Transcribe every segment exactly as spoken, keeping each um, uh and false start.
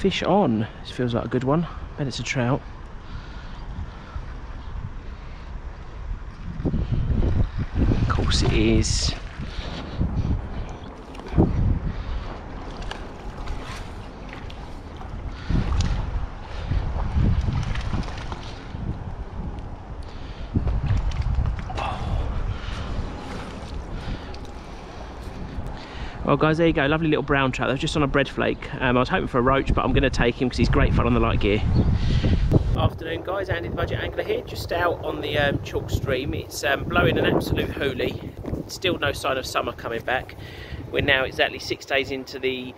Fish on. This feels like a good one. Bet it's a trout. Of course it is. Well guys, there you go, lovely little brown trout. That was just on a breadflake. Um, I was hoping for a roach, but I'm going to take him because he's great fun on the light gear. Afternoon guys, Andy the Budget Angler here, just out on the um, chalk stream. It's um, blowing an absolute hoolie. Still no sign of summer coming back. We're now exactly six days into the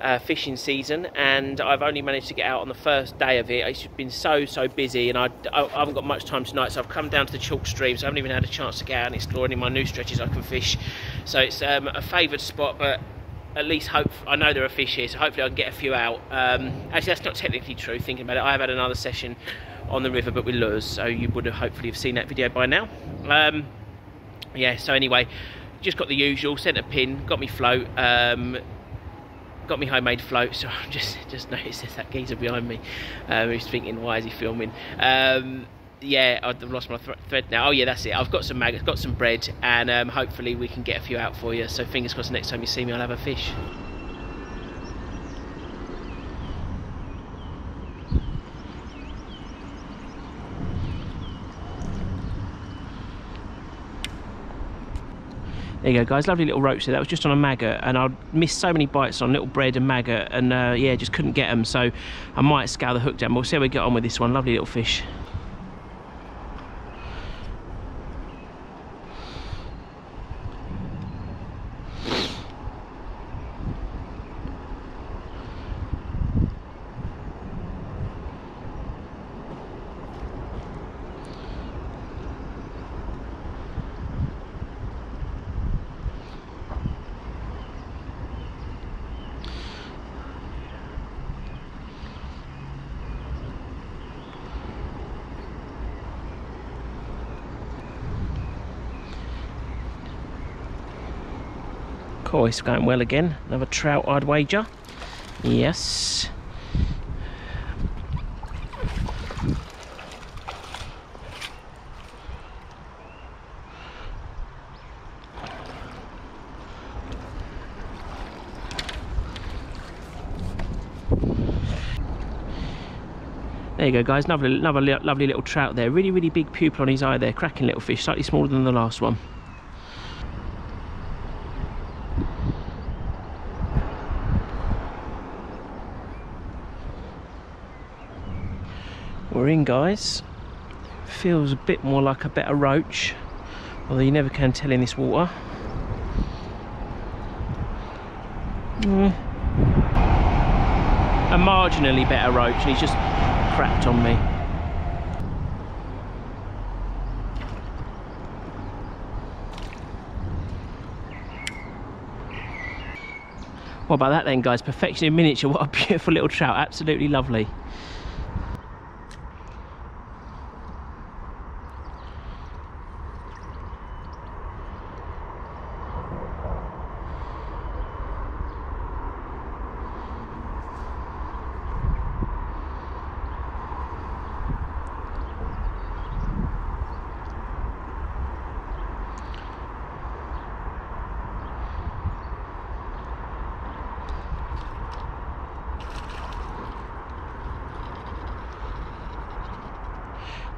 uh, fishing season, and I've only managed to get out on the first day of it. It's been so, so busy, and I, I haven't got much time tonight, so I've come down to the chalk stream, so I haven't even had a chance to get out and explore any of my new stretches I can fish. So it's um, a favoured spot, but at least hope I know there are fish here, so hopefully I can get a few out. Um, actually, that's not technically true, thinking about it. I have had another session on the river, but with lures, so you would have hopefully have seen that video by now. Um, yeah, so anyway, just got the usual, centre pin, got me float, um, got me homemade float, so I just, just noticed there's that geezer behind me um, who's thinking, why is he filming? Um, yeah, I've lost my thread now. Oh yeah, that's it. I've got some maggots, got some bread, and um, hopefully we can get a few out for you, so fingers crossed next time you see me I'll have a fish. There you go guys, lovely little roach there. That was just on a maggot, and I missed so many bites on little bread and maggot, and uh, yeah, just couldn't get them, so I might scale the hook down. We'll see how we get on with this one. Lovely little fish. Oh, it's going well again. Another trout, I'd wager. Yes. There you go guys, another, another lovely little trout there. Really, really big pupil on his eye there. Cracking little fish, slightly smaller than the last one. We're in guys, feels a bit more like a better roach, although you never can tell in this water. Mm. A marginally better roach, and he's just crapped on me. What about that then guys, perfection in miniature. What a beautiful little trout, absolutely lovely.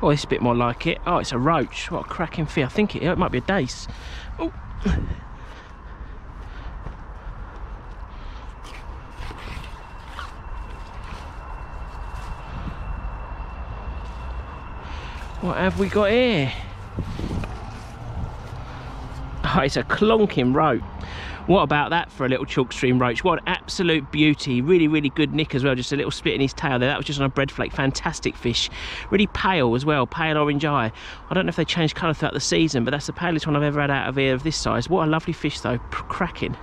Oh, it's a bit more like it. Oh, it's a roach. What a cracking fish. I think it, it might be a dace. Oh. What have we got here? Oh, it's a clonking roach. What about that for a little chalk stream roach? What an absolute beauty. Really, really good nick as well. Just a little split in his tail there. That was just on a breadflake. Fantastic fish. Really pale as well. Pale orange eye. I don't know if they change colour throughout the season, but that's the palest one I've ever had out of here of this size. What a lovely fish though. Cracking.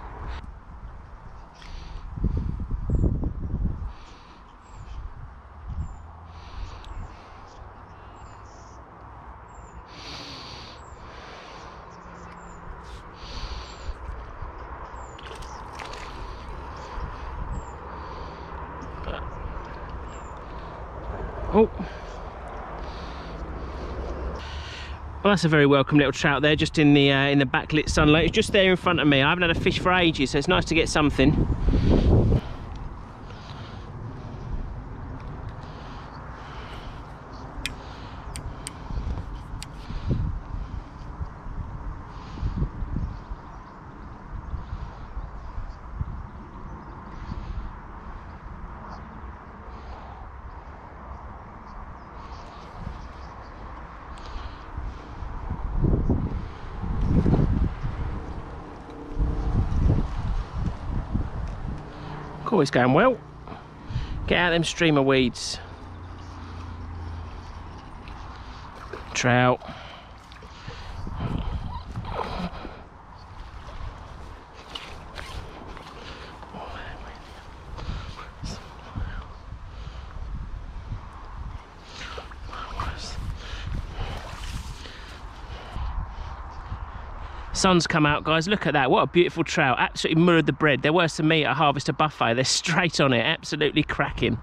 Well, that's a very welcome little trout there, just in the uh, in the backlit sunlight. It's just there in front of me. I haven't had a fish for ages, so it's nice to get something. Oh, it's going well. Get out them streamer weeds. Trout. Sun's come out, guys. Look at that. What a beautiful trout. Absolutely mirrored the bread. There were some meat at Harvester Buffet. They're straight on it. Absolutely cracking.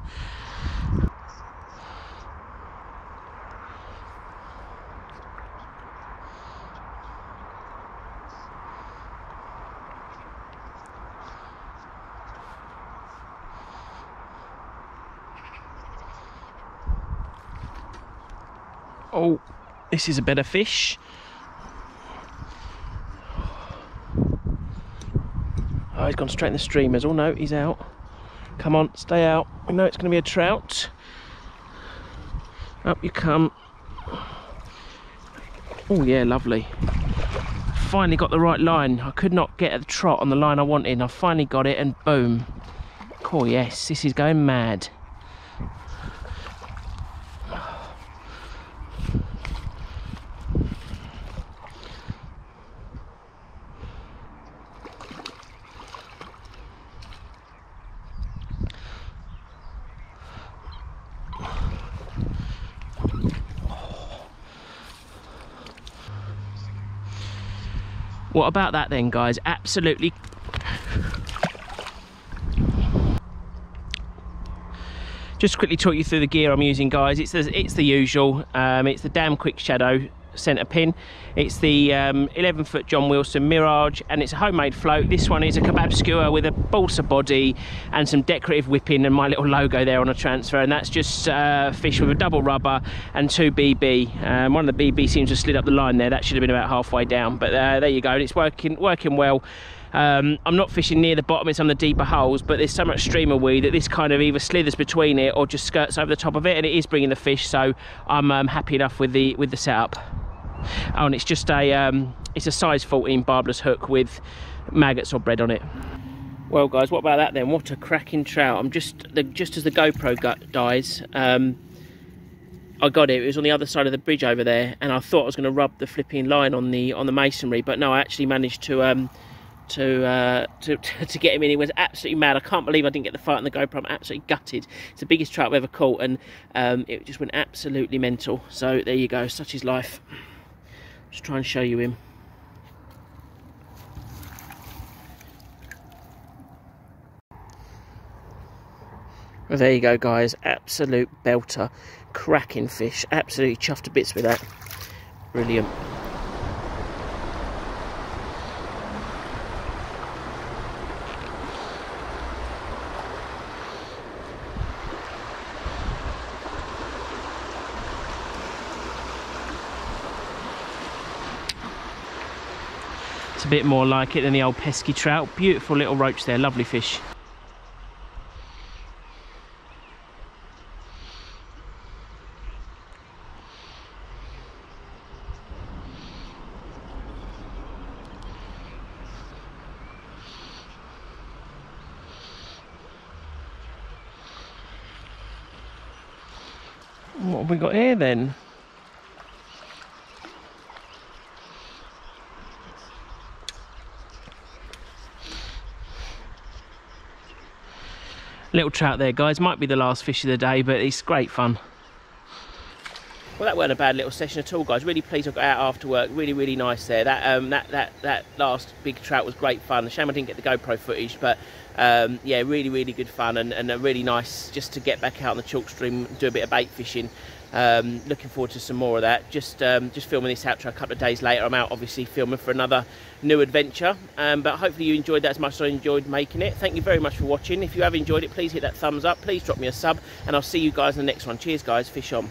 Oh, this is a better fish. Oh, he's gone straight in the streamers. Oh no, he's out. Come on, stay out. We know it's going to be a trout. Up you come. Oh yeah, lovely. Finally got the right line. I could not get a trot on the line I wanted. I finally got it and boom. Oh yes, this is going mad. What about that then, guys? Absolutely. Just quickly talk you through the gear I'm using, guys. It's the, it's the usual. Um, it's the damn Quick Shadow centre pin. It's the um, eleven foot John Wilson Mirage, and it's a homemade float. This one is a kebab skewer with a balsa body and some decorative whipping and my little logo there on a transfer, and that's just uh, fish with a double rubber and two B B. Um, one of the B B seems to have slid up the line there. That should have been about halfway down, but uh, there you go, and it's working working well. Um, I'm not fishing near the bottom, it's on the deeper holes, but there's so much streamer weed that this kind of either slithers between it or just skirts over the top of it, and it is bringing the fish, so I'm um, happy enough with the with the setup. Oh, and it's just a um, it's a size fourteen barbless hook with maggots or bread on it. Well, guys, what about that then? What a cracking trout! I'm just the, just as the GoPro gut dies, um, I got it. It was on the other side of the bridge over there, and I thought I was going to rub the flipping line on the on the masonry, but no, I actually managed to um, to, uh, to to get him in. It was absolutely mad. I can't believe I didn't get the fight on the GoPro. I'm absolutely gutted. It's the biggest trout I've ever caught, and um, it just went absolutely mental. So there you go. Such is life. Just try and show you him. Well, there you go, guys. Absolute belter. Cracking fish. Absolutely chuffed to bits with that. Brilliant. It's a bit more like it than the old pesky trout. Beautiful little roach there, lovely fish. What have we got here then? Little trout there, guys. Might be the last fish of the day, but it's great fun. Well, that weren't a bad little session at all, guys. Really pleased I got out after work. Really, really nice there. That um, that that that last big trout was great fun. Shame I didn't get the GoPro footage, but um, yeah, really, really good fun, and, and a really nice just to get back out on the chalk stream and do a bit of bait fishing. Um, looking forward to some more of that. Just um, just filming this outro a couple of days later. I'm out obviously filming for another new adventure, um, but hopefully you enjoyed that as much as I enjoyed making it. Thank you very much for watching. If you have enjoyed it, please hit that thumbs up, please drop me a sub, and I'll see you guys in the next one. Cheers guys, fish on.